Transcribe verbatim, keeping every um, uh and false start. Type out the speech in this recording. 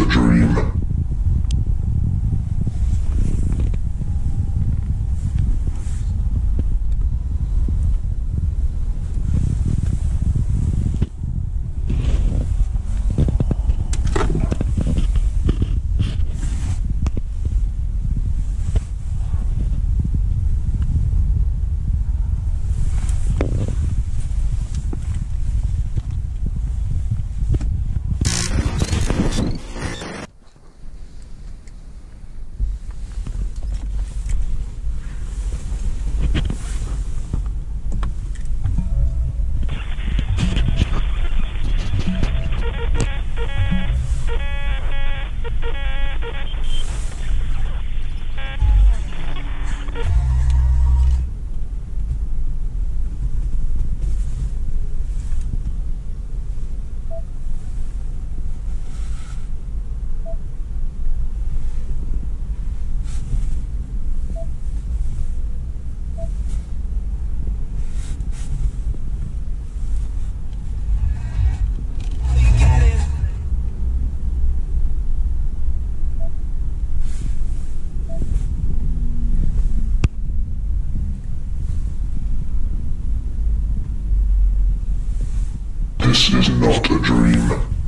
the dream. This is not a dream.